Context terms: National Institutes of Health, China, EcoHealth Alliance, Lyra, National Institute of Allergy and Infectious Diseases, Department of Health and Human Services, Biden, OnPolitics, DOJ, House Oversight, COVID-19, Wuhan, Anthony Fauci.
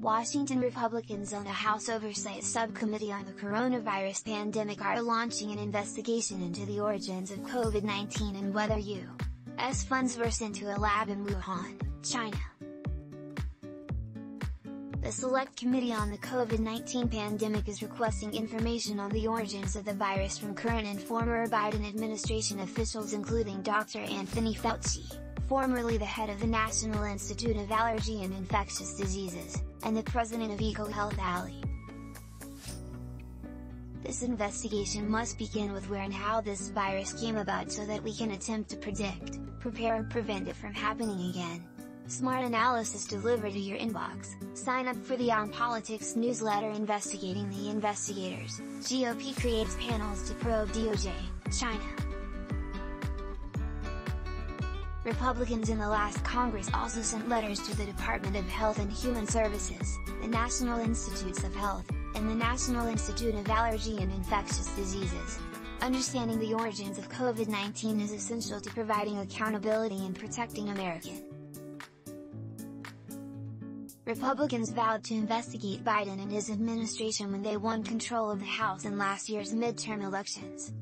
Washington Republicans on a House Oversight Subcommittee on the coronavirus pandemic are launching an investigation into the origins of COVID-19 and whether U.S. funds were sent to a lab in Wuhan, China. The Select Committee on the COVID-19 Pandemic is requesting information on the origins of the virus from current and former Biden administration officials, including Dr. Anthony Fauci, formerly the head of the National Institute of Allergy and Infectious Diseases, and the president of EcoHealth Alliance. This investigation must begin with where and how this virus came about so that we can attempt to predict, prepare and prevent it from happening again. Smart analysis delivered to your inbox. Sign up for the On Politics newsletter investigating the investigators. GOP creates panels to probe DOJ, China. Republicans in the last Congress also sent letters to the Department of Health and Human Services, the National Institutes of Health, and the National Institute of Allergy and Infectious Diseases. Understanding the origins of COVID-19 is essential to providing accountability and protecting Americans. Republicans vowed to investigate Biden and his administration when they won control of the House in last year's midterm elections.